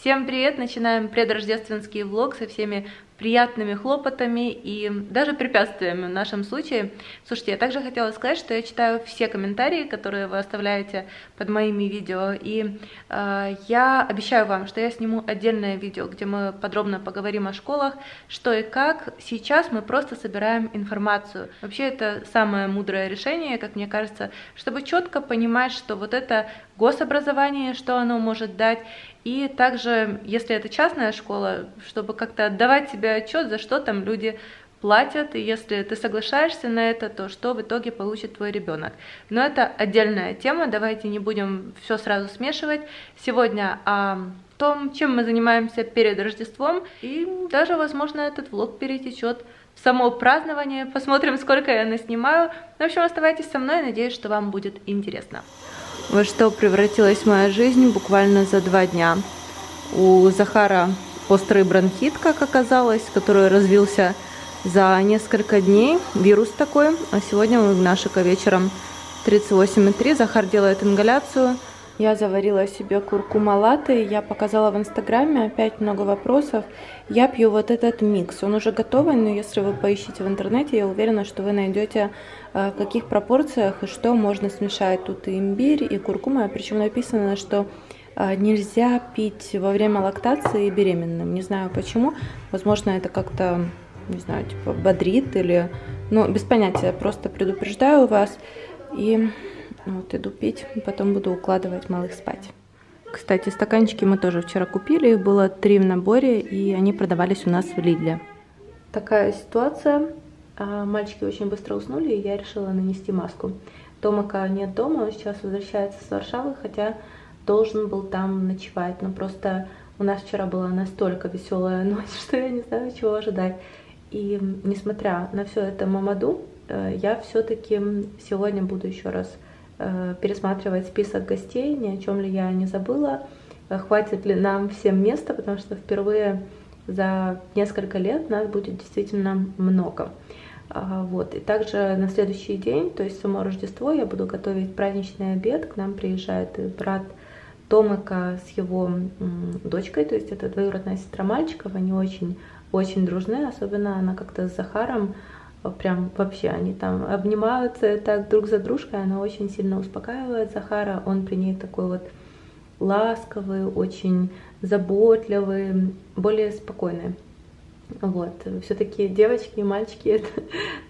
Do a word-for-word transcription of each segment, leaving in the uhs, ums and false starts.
Всем привет! Начинаем предрождественский влог со всеми приятными хлопотами и даже препятствиями в нашем случае. Слушайте, я также хотела сказать, что я читаю все комментарии, которые вы оставляете под моими видео, и э, я обещаю вам, что я сниму отдельное видео, где мы подробно поговорим о школах, что и как. Сейчас мы просто собираем информацию. Вообще, это самое мудрое решение, как мне кажется, чтобы четко понимать, что вот это гособразование, что оно может дать, и также, если это частная школа, чтобы как-то отдавать себе отчет, за что там люди платят, и если ты соглашаешься на это, то что в итоге получит твой ребенок. Но это отдельная тема, давайте не будем все сразу смешивать. Сегодня о том, чем мы занимаемся перед Рождеством, и даже, возможно, этот влог перетечет в само празднование. Посмотрим, сколько я наснимаю. В общем, оставайтесь со мной, надеюсь, что вам будет интересно. Во что превратилась моя жизнь буквально за два дня. У Захара острый бронхит, как оказалось, который развился за несколько дней. Вирус такой. А сегодня у Игнашика вечером тридцать восемь и три. Захар делает ингаляцию. Я заварила себе куркума латте. Я показала в инстаграме. Опять много вопросов. Я пью вот этот микс. Он уже готовый, но если вы поищите в интернете, я уверена, что вы найдете, в каких пропорциях и что можно смешать. Тут и имбирь, и куркума. Причем написано, что нельзя пить во время лактации беременным. Не знаю почему. Возможно, это как-то, не знаю, типа бодрит или... Ну, без понятия. Просто предупреждаю вас. И вот иду пить. Потом буду укладывать малых спать. Кстати, стаканчики мы тоже вчера купили. Их было три в наборе. И они продавались у нас в Лидле. Такая ситуация. Мальчики очень быстро уснули, и я решила нанести маску. Томака нет дома, он сейчас возвращается с Варшавы, хотя должен был там ночевать. Но просто у нас вчера была настолько веселая ночь, что я не знаю, чего ожидать. И несмотря на все это мамаду, я все-таки сегодня буду еще раз пересматривать список гостей, ни о чем ли я не забыла, хватит ли нам всем места, потому что впервые за несколько лет нас будет действительно много. Вот. И также на следующий день, то есть само Рождество, я буду готовить праздничный обед. К нам приезжает брат Томака с его дочкой, то есть это двоюродная сестра мальчиков. Они очень, очень дружны, особенно она как-то с Захаром, прям вообще они там обнимаются так друг за дружкой. Она очень сильно успокаивает Захара, он при ней такой вот ласковый, очень заботливый, более спокойный. Вот, все-таки девочки и мальчики — это,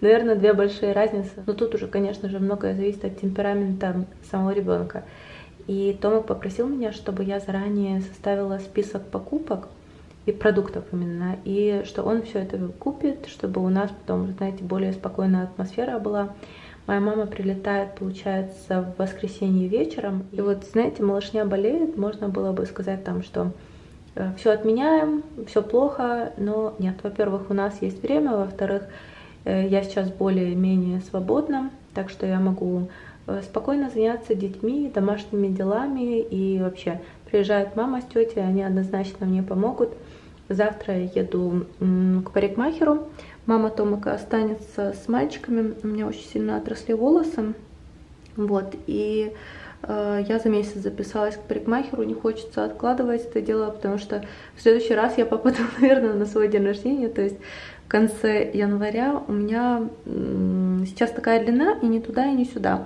наверное, две большие разницы. Но тут уже, конечно же, многое зависит от темперамента самого ребенка. И Томик попросил меня, чтобы я заранее составила список покупок и продуктов именно, и что он все это купит, чтобы у нас потом, знаете, более спокойная атмосфера была. Моя мама прилетает, получается, в воскресенье вечером. И вот, знаете, малышня болеет, можно было бы сказать там, что все отменяем, все плохо, но нет, во-первых, у нас есть время, во-вторых, я сейчас более-менее свободна, так что я могу спокойно заняться детьми, домашними делами, и вообще приезжает мама с тетей, они однозначно мне помогут. Завтра я еду к парикмахеру, мама Томака останется с мальчиками, у меня очень сильно отросли волосы, вот, и э, я за месяц записалась к парикмахеру, не хочется откладывать это дело, потому что в следующий раз я попаду, наверное, на свой день рождения, то есть в конце января. У меня э, сейчас такая длина, и ни туда, и ни сюда,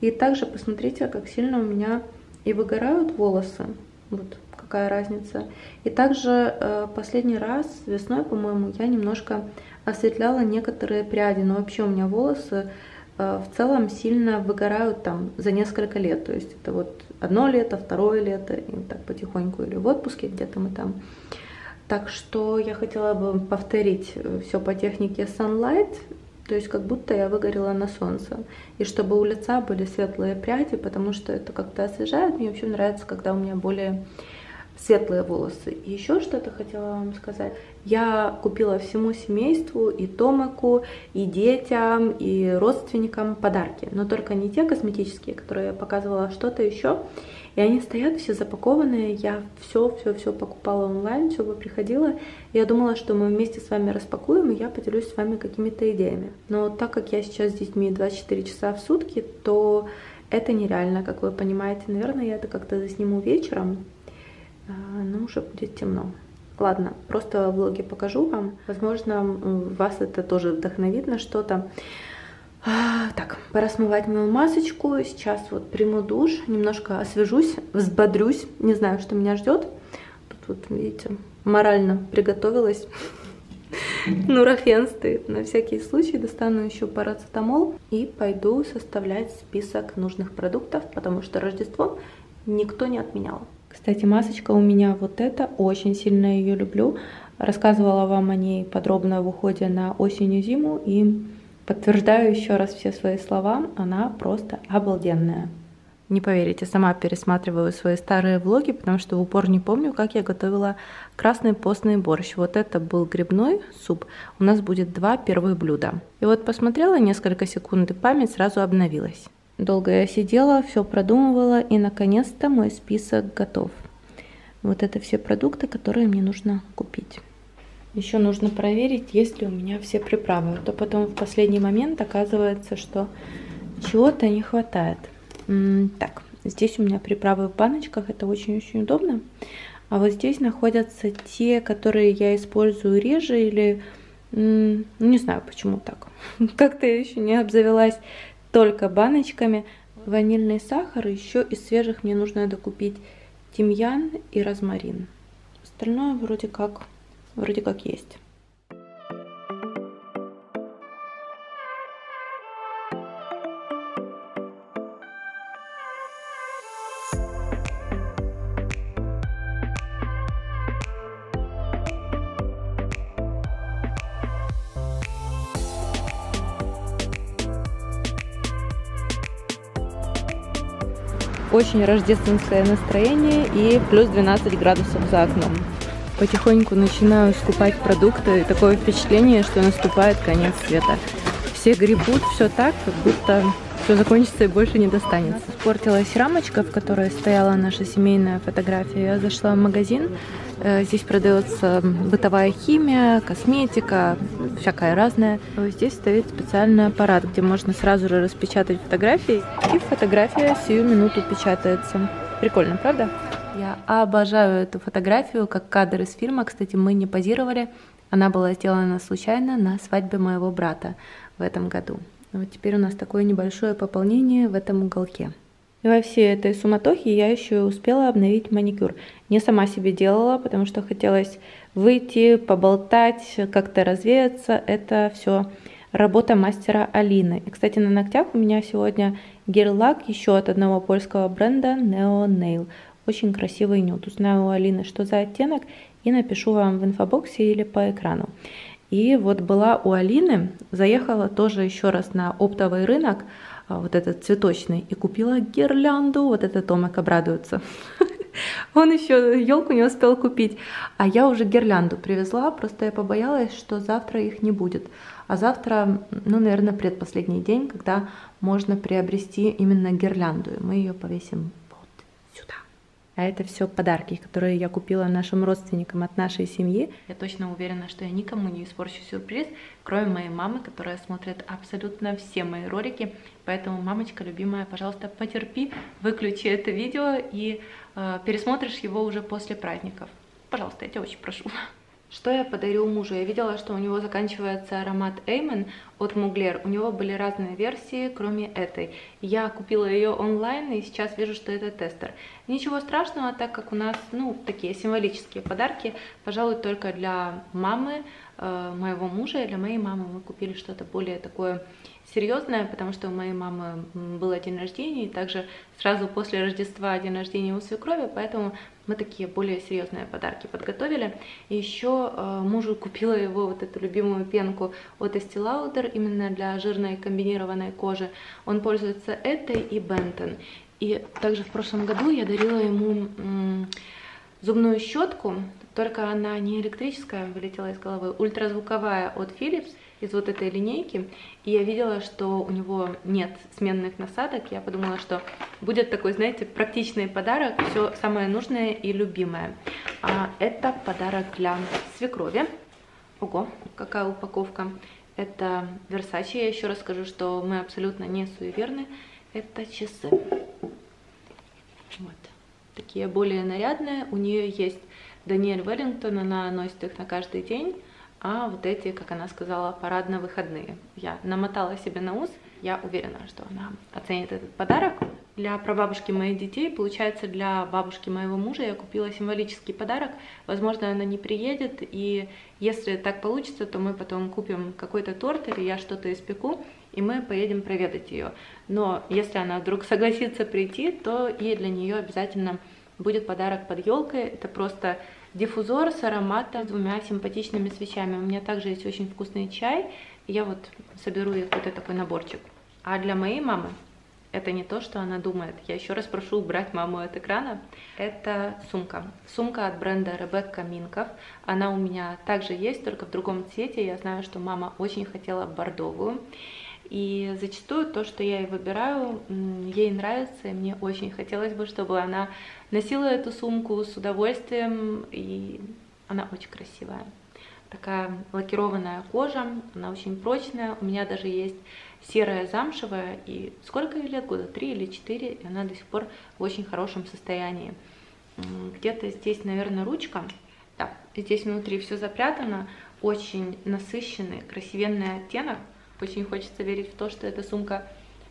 и также посмотрите, как сильно у меня и выгорают волосы, вот, какая разница. И также последний раз весной, по-моему, я немножко осветляла некоторые пряди, но вообще у меня волосы в целом сильно выгорают там за несколько лет, то есть это вот одно лето, второе лето, и так потихоньку, или в отпуске где-то мы там. Так что я хотела бы повторить все по технике Sunlight, то есть как будто я выгорела на солнце, и чтобы у лица были светлые пряди, потому что это как-то освежает. Мне вообще нравится, когда у меня более светлые волосы. И еще что-то хотела вам сказать. Я купила всему семейству, и Томаку, и детям, и родственникам подарки. Но только не те косметические, которые я показывала, а что-то еще. И они стоят все запакованные. Я все-все-все покупала онлайн, все бы приходило. Я думала, что мы вместе с вами распакуем, и я поделюсь с вами какими-то идеями. Но так как я сейчас с детьми двадцать четыре часа в сутки, то это нереально, как вы понимаете. Наверное, я это как-то засниму вечером. но уже будет темно. Ладно, просто влоги покажу вам. Возможно, вас это тоже вдохновит на что-то. Так, пора смывать мою масочку. Сейчас вот приму душ, немножко освежусь, взбодрюсь. Не знаю, что меня ждет. Тут вот, видите, морально приготовилась. Ну, рафенсты. На всякий случай достану еще парацетамол и пойду составлять список нужных продуктов, потому что Рождество никто не отменял. Кстати, масочка у меня вот эта, очень сильно ее люблю. Рассказывала вам о ней подробно в уходе на осень и зиму, и подтверждаю еще раз все свои слова, она просто обалденная. Не поверите, сама пересматриваю свои старые влоги, потому что в упор не помню, как я готовила красный постный борщ. Вот это был грибной суп. У нас будет два первых блюда. И вот посмотрела несколько секунд, и память сразу обновилась. Долго я сидела, все продумывала, и наконец-то мой список готов. Вот это все продукты, которые мне нужно купить. Еще нужно проверить, есть ли у меня все приправы. А то потом в последний момент оказывается, что чего-то не хватает. Так, здесь у меня приправы в баночках, это очень-очень удобно. А вот здесь находятся те, которые я использую реже или... Ну, не знаю, почему так. Как-то я еще не обзавелась только баночками. Ванильный сахар, еще из свежих мне нужно докупить тимьян и розмарин. Остальное вроде как... Вроде как есть. Очень рождественское настроение и плюс двенадцать градусов за окном. Потихоньку начинаю скупать продукты, и такое впечатление, что наступает конец света. Все гребут, все так, как будто все закончится и больше не достанется. Испортилась рамочка, в которой стояла наша семейная фотография. Я зашла в магазин, здесь продается бытовая химия, косметика, всякое разное. Здесь стоит специальный аппарат, где можно сразу же распечатать фотографии, и фотография сию минуту печатается. Прикольно, правда? Я обожаю эту фотографию, как кадр из фильма. Кстати, мы не позировали. Она была сделана случайно на свадьбе моего брата в этом году. Вот теперь у нас такое небольшое пополнение в этом уголке. И во всей этой суматохе я еще успела обновить маникюр. Не сама себе делала, потому что хотелось выйти, поболтать, как-то развеяться. Это все работа мастера Алины. И, кстати, на ногтях у меня сегодня гель-лак еще от одного польского бренда Neo Nail. Очень красивый нюд. Узнаю у Алины, что за оттенок, и напишу вам в инфобоксе или по экрану. И вот была у Алины, заехала тоже еще раз на оптовый рынок, вот этот цветочный, и купила гирлянду. Вот это Томак обрадуется. Он еще елку не успел купить. А я уже гирлянду привезла, просто я побоялась, что завтра их не будет. А завтра, ну, наверное, предпоследний день, когда можно приобрести именно гирлянду. И мы ее повесим. А это все подарки, которые я купила нашим родственникам от нашей семьи. Я точно уверена, что я никому не испорчу сюрприз, кроме моей мамы, которая смотрит абсолютно все мои ролики. Поэтому, мамочка любимая, пожалуйста, потерпи, выключи это видео и э, пересмотришь его уже после праздников. Пожалуйста, я тебя очень прошу. Что я подарю мужу? Я видела, что у него заканчивается аромат Эймон от Mugler. У него были разные версии, кроме этой. Я купила ее онлайн и сейчас вижу, что это тестер. Ничего страшного, так как у нас, ну, такие символические подарки, пожалуй, только для мамы э, моего мужа и для моей мамы мы купили что-то более такое серьезное, потому что у моей мамы было день рождения, и также сразу после Рождества день рождения у свекрови, поэтому мы такие более серьезные подарки подготовили. И еще э, мужу купила его вот эту любимую пенку от Estee Lauder, именно для жирной комбинированной кожи. Он пользуется этой и Benton. И также в прошлом году я дарила ему м, зубную щетку, только она не электрическая, вылетела из головы, ультразвуковая от Philips, из вот этой линейки, и я видела, что у него нет сменных насадок. Я подумала, что будет такой, знаете, практичный подарок, все самое нужное и любимое. А это подарок для свекрови. Ого, какая упаковка. Это Versace, я еще раз скажу, что мы абсолютно не суеверны. Это часы. Вот. такие более нарядные. У нее есть Daniel Wellington, она носит их на каждый день. А вот эти, как она сказала, парадно-выходные. Я намотала себе на ус. Я уверена, что она оценит этот подарок. Для прабабушки моих детей, получается, для бабушки моего мужа я купила символический подарок. Возможно, она не приедет, и если так получится, то мы потом купим какой-то торт или я что-то испеку, и мы поедем проведать ее. Но если она вдруг согласится прийти, то и для нее обязательно будет подарок под елкой. Это просто диффузор с ароматом, с двумя симпатичными свечами. У меня также есть очень вкусный чай. И я вот соберу какой-то такой наборчик. А для моей мамы это не то, что она думает. Я еще раз прошу убрать маму от экрана. Это сумка. Сумка от бренда Rebecca Minkov. Она у меня также есть, только в другом цвете. Я знаю, что мама очень хотела бордовую. И зачастую то, что я ей выбираю, ей нравится, и мне очень хотелось бы, чтобы она носила эту сумку с удовольствием, и она очень красивая. Такая лакированная кожа, она очень прочная, у меня даже есть серая замшевая, и сколько ей лет, года три или четыре, и она до сих пор в очень хорошем состоянии. Где-то здесь, наверное, ручка, да, здесь внутри все запрятано, очень насыщенный, красивенный оттенок. Очень хочется верить в то, что эта сумка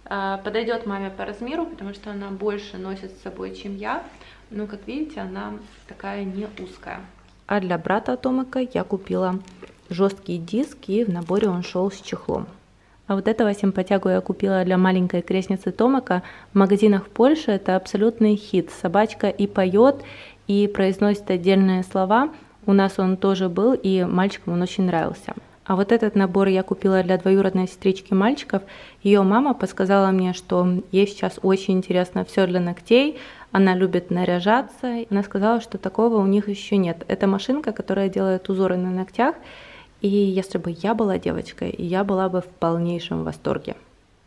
э, подойдет маме по размеру, потому что она больше носит с собой, чем я. Но, как видите, она такая не узкая. А для брата Томака я купила жесткий диск, и в наборе он шел с чехлом. А вот этого симпатягу я купила для маленькой крестницы Томака. В магазинах Польши это абсолютный хит. Собачка и поет, и произносит отдельные слова. У нас он тоже был, и мальчикам он очень нравился. А вот этот набор я купила для двоюродной сестрички мальчиков. Ее мама подсказала мне, что ей сейчас очень интересно все для ногтей. Она любит наряжаться. Она сказала, что такого у них еще нет. Это машинка, которая делает узоры на ногтях. И если бы я была девочкой, я была бы в полнейшем восторге.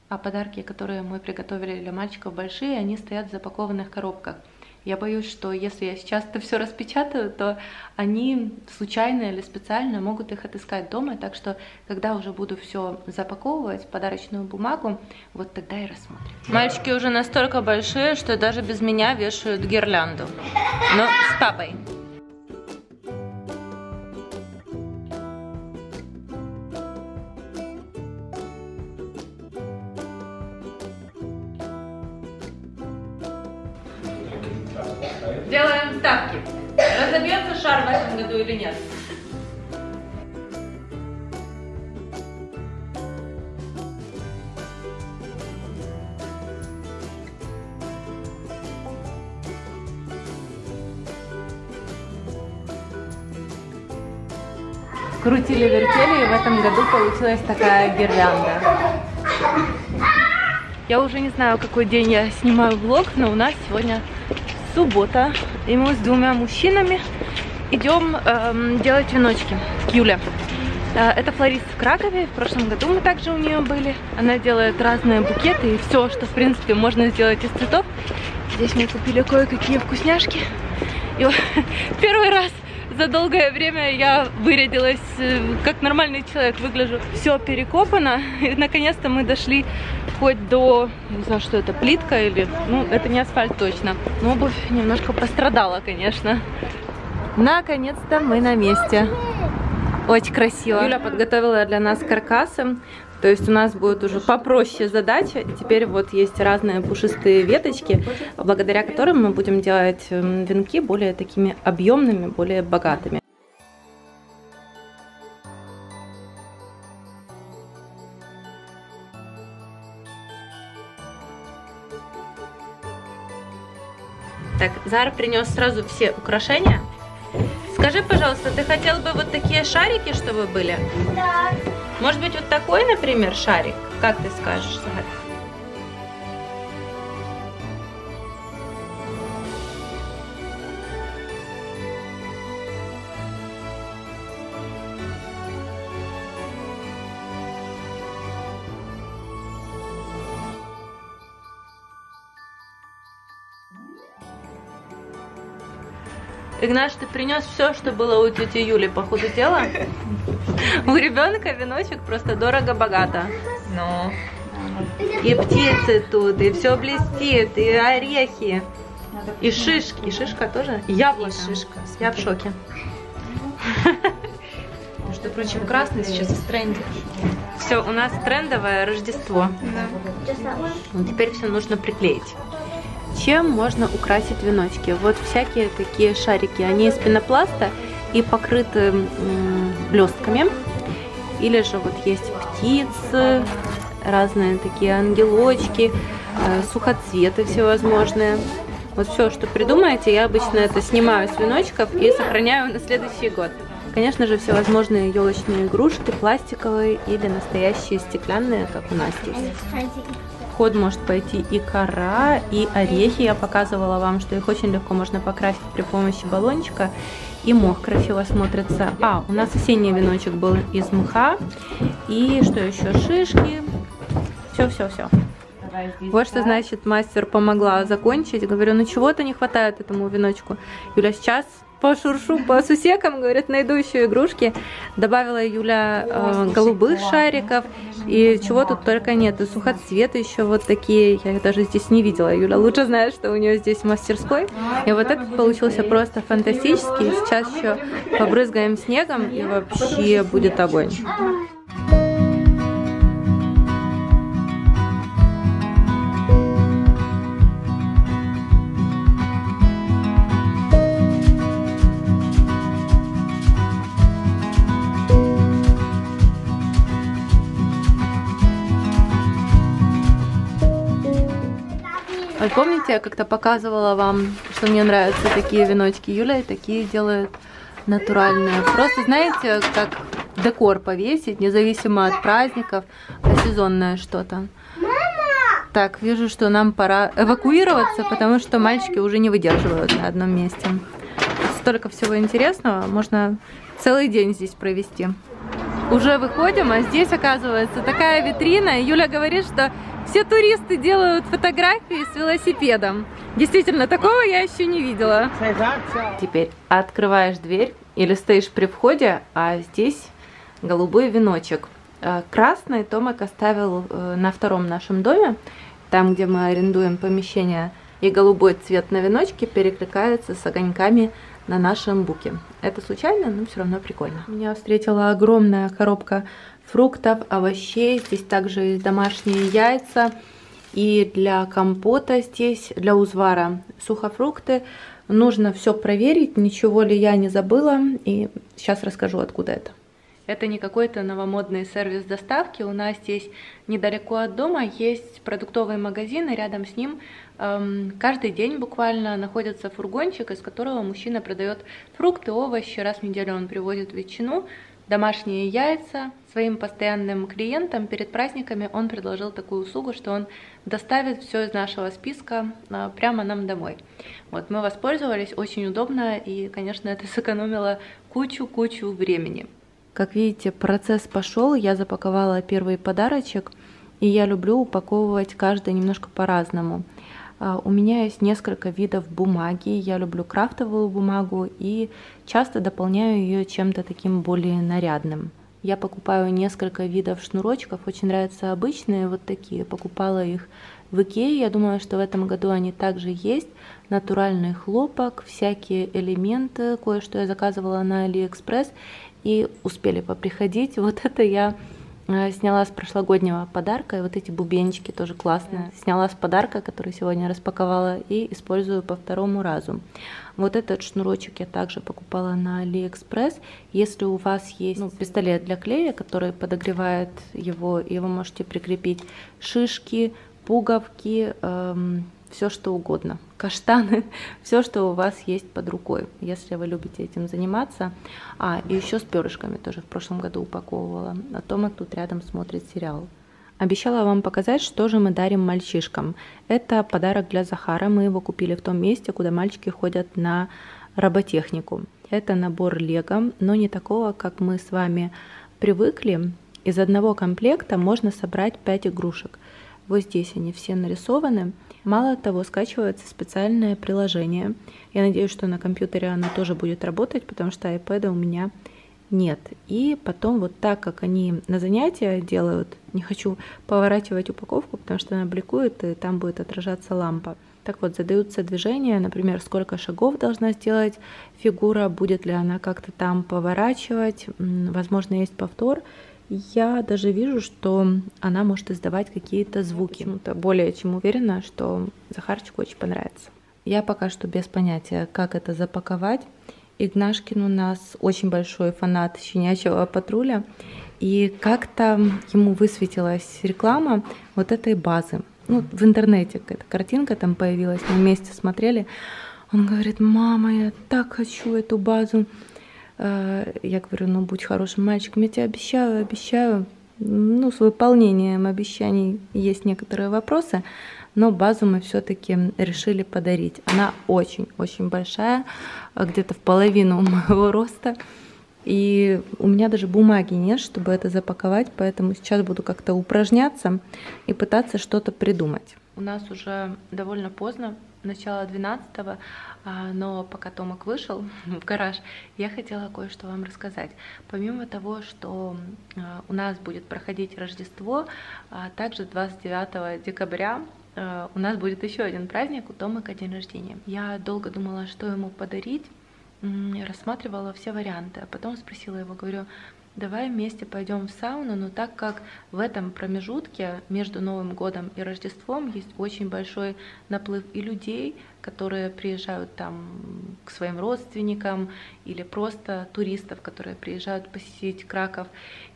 А подарки, которые мы приготовили для мальчиков, большие, они стоят в запакованных коробках. Я боюсь, что если я сейчас это все распечатаю, то они случайно или специально могут их отыскать дома. Так что, когда уже буду все запаковывать в подарочную бумагу, вот тогда и рассмотрим. Мальчики уже настолько большие, что даже без меня вешают гирлянду. Но с папой. Делаем ставки. Разобьется шар в этом году или нет? Крутили-вертели, и в этом году получилась такая гирлянда. Я уже не знаю, какой день я снимаю влог, но у нас сегодня суббота, и мы с двумя мужчинами идем эм, делать веночки к Юле. Э, это флорист в Кракове, в прошлом году мы также у нее были. Она делает разные букеты и все, что в принципе можно сделать из цветов. Здесь мы купили кое-какие вкусняшки. И вот, первый раз за долгое время я вырядилась, как нормальный человек выгляжу. Все перекопано, и наконец-то мы дошли хоть до, не знаю, что это, плитка или... Ну, это не асфальт точно. Но обувь немножко пострадала, конечно. Наконец-то мы на месте. Очень красиво. Юля подготовила для нас каркасы. То есть у нас будет уже попроще задача. Теперь вот есть разные пушистые веточки, благодаря которым мы будем делать венки более такими объемными, более богатыми. Так, Захар принес сразу все украшения. Скажи, пожалуйста, ты хотел бы вот такие шарики, чтобы были? Да. Может быть, вот такой, например, шарик? Как ты скажешь, Захар? Игнаш, ты принес все, что было у тети Юли, по ходу дела? У ребенка веночек просто дорого-богато. Ну. И птицы тут, и все блестит, и орехи. И шишки. И шишка тоже? Яблоко. И шишка. Я в шоке. Между прочим, красный сейчас в тренде. Все, у нас трендовое Рождество. Да. Теперь все нужно приклеить. Чем можно украсить веночки? Вот всякие такие шарики. Они из пенопласта и покрыты блестками. Или же вот есть птицы, разные такие ангелочки, сухоцветы всевозможные. Вот все, что придумаете, я обычно это снимаю с веночков и сохраняю на следующий год. Конечно же, всевозможные елочные игрушки, пластиковые или настоящие стеклянные, как у нас здесь. Вход может пойти и кора, и орехи. Я показывала вам, что их очень легко можно покрасить при помощи баллончика. И мох красиво смотрится. А, у нас осенний веночек был из мха. И что еще? Шишки. Все-все-все. Вот что значит, мастер помогла закончить. Говорю, ну чего-то не хватает этому веночку. Юля, сейчас пошуршу по сусекам, говорит, найду еще игрушки. Добавила Юля э, голубых шариков. И чего тут только нет. И сухоцветы еще вот такие. Я их даже здесь не видела. Юля лучше знает, что у нее здесь в мастерской. И вот этот получился просто фантастический. Сейчас еще побрызгаем снегом, и вообще будет огонь. Помните, я как-то показывала вам, что мне нравятся такие веночки Юля, и такие делают натуральные. Просто, знаете, как декор повесить, независимо от праздников, а сезонное что-то. Так, вижу, что нам пора эвакуироваться, потому что мальчики уже не выдерживают на одном месте. Столько всего интересного, можно целый день здесь провести. Уже выходим, а здесь, оказывается, такая витрина. Юля говорит, что все туристы делают фотографии с велосипедом. Действительно, такого я еще не видела. Теперь открываешь дверь или стоишь при входе, а здесь голубой веночек. Красный Томак оставил на втором нашем доме, там, где мы арендуем помещение, и голубой цвет на веночке перекликается с огоньками на нашем буке. Это случайно, но все равно прикольно. Меня встретила огромная коробка фруктов, овощей. Здесь также есть домашние яйца. И для компота здесь, для узвара сухофрукты. Нужно все проверить, ничего ли я не забыла. И сейчас расскажу, откуда это. Это не какой-то новомодный сервис доставки. У нас здесь недалеко от дома есть продуктовый магазин, и рядом с ним эм, каждый день буквально находится фургончик, из которого мужчина продает фрукты, овощи. Раз в неделю он привозит ветчину, домашние яйца. Своим постоянным клиентам перед праздниками он предложил такую услугу, что он доставит все из нашего списка прямо нам домой. Вот, мы воспользовались, очень удобно, и, конечно, это сэкономило кучу-кучу времени. Как видите, процесс пошел, я запаковала первый подарочек, и я люблю упаковывать каждый немножко по-разному. У меня есть несколько видов бумаги, я люблю крафтовую бумагу и часто дополняю ее чем-то таким более нарядным. Я покупаю несколько видов шнурочков, очень нравятся обычные вот такие, покупала их в Ikea, я думаю, что в этом году они также есть. Натуральный хлопок, всякие элементы, кое-что я заказывала на Aliexpress и успели поприходить. Вот это я сняла с прошлогоднего подарка, и вот эти бубенчики тоже классные. Сняла с подарка, который сегодня распаковала, и использую по второму разу. Вот этот шнурочек я также покупала на Aliexpress. Если у вас есть ну, пистолет для клея, который подогревает его, и вы можете прикрепить шишки, пуговки, эм, все что угодно, каштаны, все что у вас есть под рукой, если вы любите этим заниматься. А, и еще с перышками тоже в прошлом году упаковывала. А Томак тут рядом смотрит сериал. Обещала вам показать, что же мы дарим мальчишкам. Это подарок для Захара, мы его купили в том месте, куда мальчики ходят на роботехнику. Это набор Лего, но не такого, как мы с вами привыкли. Из одного комплекта можно собрать пять игрушек. Вот здесь они все нарисованы. Мало того, скачивается специальное приложение. Я надеюсь, что на компьютере оно тоже будет работать, потому что iPad у меня нет. И потом вот так, как они на занятия делают, не хочу поворачивать упаковку, потому что она бликует, и там будет отражаться лампа. Так вот, задаются движения, например, сколько шагов должна сделать фигура, будет ли она как-то там поворачивать, возможно, есть повтор. Я даже вижу, что она может издавать какие-то звуки. Почему-то более чем уверена, что Захарчику очень понравится. Я пока что без понятия, как это запаковать. Игнашкин у нас очень большой фанат «Щенячьего патруля». И как-то ему высветилась реклама вот этой базы. Ну, в интернете какая-то картинка там появилась, мы вместе смотрели. Он говорит: мама, я так хочу эту базу. Я говорю: ну, будь хорошим мальчиком, я тебе обещаю, обещаю. Ну, с выполнением обещаний есть некоторые вопросы, но базу мы все-таки решили подарить. Она очень-очень большая, где-то в половину моего роста. И у меня даже бумаги нет, чтобы это запаковать, поэтому сейчас буду как-то упражняться и пытаться что-то придумать. У нас уже довольно поздно, начало двенадцатого, но пока Томак вышел в гараж, я хотела кое-что вам рассказать. Помимо того, что у нас будет проходить Рождество, также двадцать девятого декабря у нас будет еще один праздник, у Томака день рождения. Я долго думала, что ему подарить. Рассматривала все варианты, а потом спросила его, говорю: давай вместе пойдем в сауну, но так как в этом промежутке между Новым годом и Рождеством есть очень большой наплыв и людей, которые приезжают там к своим родственникам, или просто туристов, которые приезжают посетить Краков.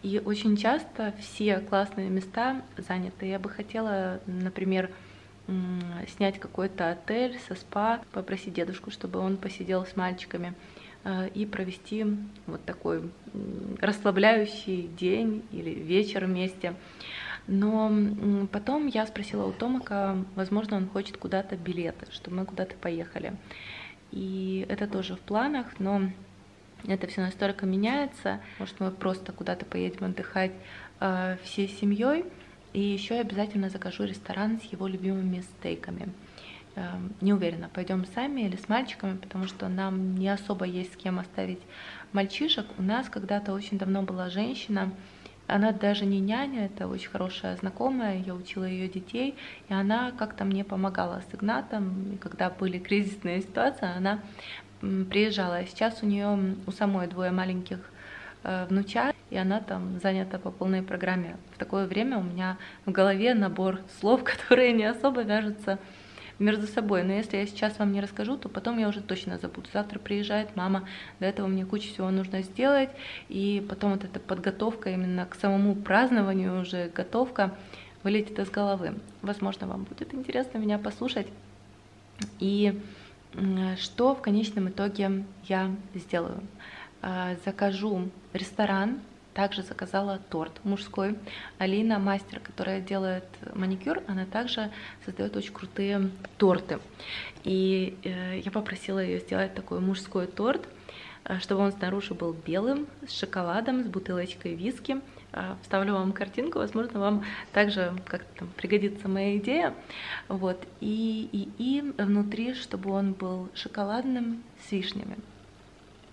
И очень часто все классные места заняты. Я бы хотела, например, снять какой-то отель со спа, попросить дедушку, чтобы он посидел с мальчиками и провести вот такой расслабляющий день или вечер вместе. Но потом я спросила у Томака, возможно, он хочет куда-то билеты, чтобы мы куда-то поехали. И это тоже в планах, но это все настолько меняется. Может, мы просто куда-то поедем отдыхать всей семьей. И еще я обязательно закажу ресторан с его любимыми стейками. Не уверена, пойдем сами или с мальчиками, потому что нам не особо есть с кем оставить мальчишек. У нас когда-то очень давно была женщина, она даже не няня, это очень хорошая знакомая, я учила ее детей, и она как-то мне помогала с Игнатом, и когда были кризисные ситуации, она приезжала. Сейчас у нее у самой двое маленьких внучат, и она там занята по полной программе. В такое время у меня в голове набор слов, которые не особо вяжутся между собой. Но если я сейчас вам не расскажу, то потом я уже точно забуду. Завтра приезжает мама, до этого мне кучу всего нужно сделать. И потом вот эта подготовка именно к самому празднованию, уже готовка, вылетит из головы. Возможно, вам будет интересно меня послушать. И что в конечном итоге я сделаю? Закажу ресторан, также заказала торт мужской. Алина, мастер, которая делает маникюр, она также создает очень крутые торты. И я попросила ее сделать такой мужской торт, чтобы он снаружи был белым, с шоколадом, с бутылочкой виски. Вставлю вам картинку, возможно, вам также как-то пригодится моя идея. Вот. И, и, и внутри, чтобы он был шоколадным с вишнями.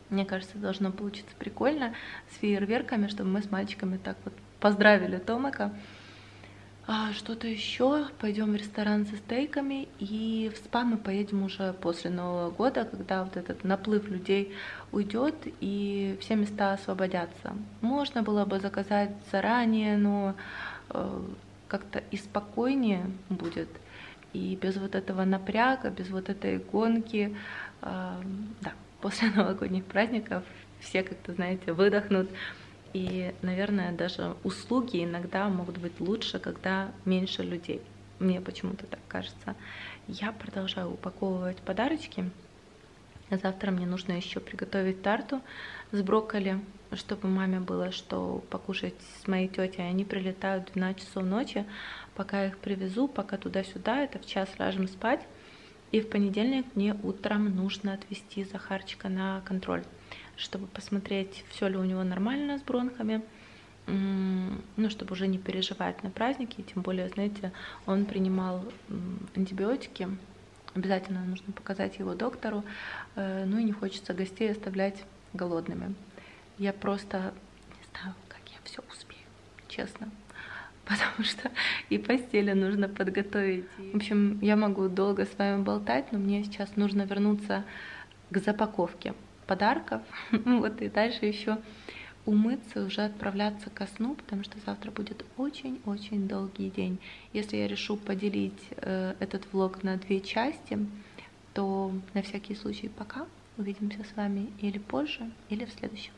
Мне кажется, должно получиться прикольно, с фейерверками, чтобы мы с мальчиками так вот поздравили Томака. А что-то еще. Пойдем в ресторан со стейками, и в спа мы поедем уже после Нового года, когда вот этот наплыв людей уйдет и все места освободятся. Можно было бы заказать заранее, но э, как-то и спокойнее будет. И без вот этого напряга, без вот этой гонки, э, да. После новогодних праздников все как-то, знаете, выдохнут. И, наверное, даже услуги иногда могут быть лучше, когда меньше людей. Мне почему-то так кажется. Я продолжаю упаковывать подарочки. Завтра мне нужно еще приготовить тарту с брокколи, чтобы маме было что покушать с моей тетей. Они прилетают в двенадцать часов ночи. Пока я их привезу, пока туда-сюда, это в час ляжем спать. И в понедельник мне утром нужно отвезти Захарчика на контроль, чтобы посмотреть, все ли у него нормально с бронхами, ну, чтобы уже не переживать на праздники. Тем более, знаете, он принимал антибиотики, обязательно нужно показать его доктору, ну и не хочется гостей оставлять голодными. Я просто не знаю, как я все успею, честно. потому что и постели нужно подготовить. В общем, я могу долго с вами болтать, но мне сейчас нужно вернуться к запаковке подарков. Вот и дальше еще умыться, уже отправляться ко сну, потому что завтра будет очень-очень долгий день. Если я решу поделить э, этот влог на две части, то на всякий случай пока. Увидимся с вами или позже, или в следующем.